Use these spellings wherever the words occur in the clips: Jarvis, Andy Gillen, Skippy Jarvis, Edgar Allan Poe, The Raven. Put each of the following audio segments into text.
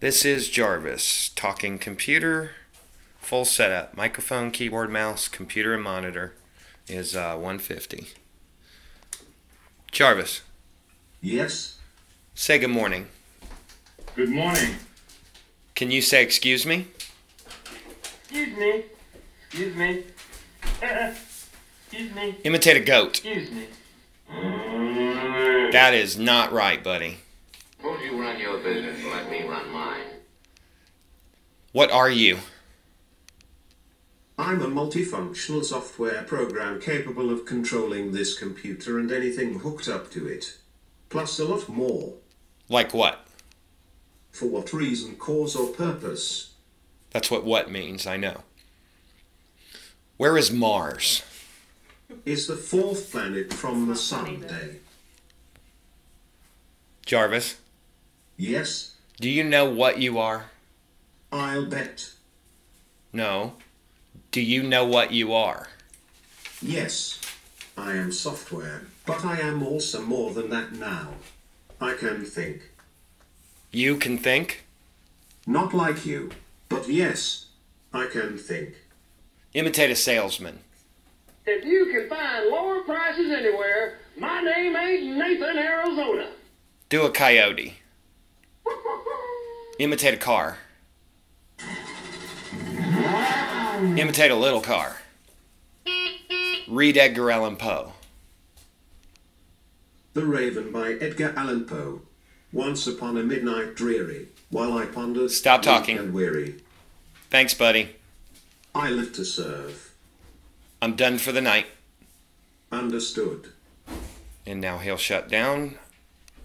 This is Jarvis, talking computer, full setup, microphone, keyboard, mouse, computer, and monitor is 150. Jarvis. Yes? Say good morning. Good morning. Can you say excuse me? Excuse me. Excuse me. Excuse me. Imitate a goat. Excuse me. That is not right, buddy. Won't you run your business and let me run mine? What are you? I'm a multifunctional software program capable of controlling this computer and anything hooked up to it. Plus a lot more. Like what? For what reason, cause, or purpose? That's what means, I know. Where is Mars? It's the fourth planet from the sun. Jarvis? Yes? Do you know what you are? I'll bet. No. Do you know what you are? Yes. I am software, but I am also more than that now. I can think. You can think? Not like you, but yes, I can think. Imitate a salesman. If you can find lower prices anywhere, my name ain't Nathan, Arizona. Do a coyote. Imitate a car. Imitate a little car. Read Edgar Allan Poe. The Raven by Edgar Allan Poe. Once upon a midnight dreary, while I pondered. Stop talking. And weary. Thanks, buddy. I live to serve. I'm done for the night. Understood. And now he'll shut down,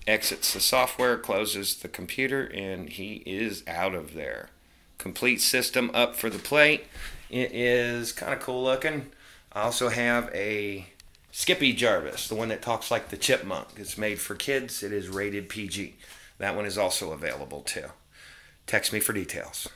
exits the software, closes the computer, and he is out of there. Complete system up for the plate. It is kind of cool looking. I also have a Skippy Jarvis, the one that talks like the chipmunk. It's made for kids. It is rated PG. That one is also available too. Text me for details.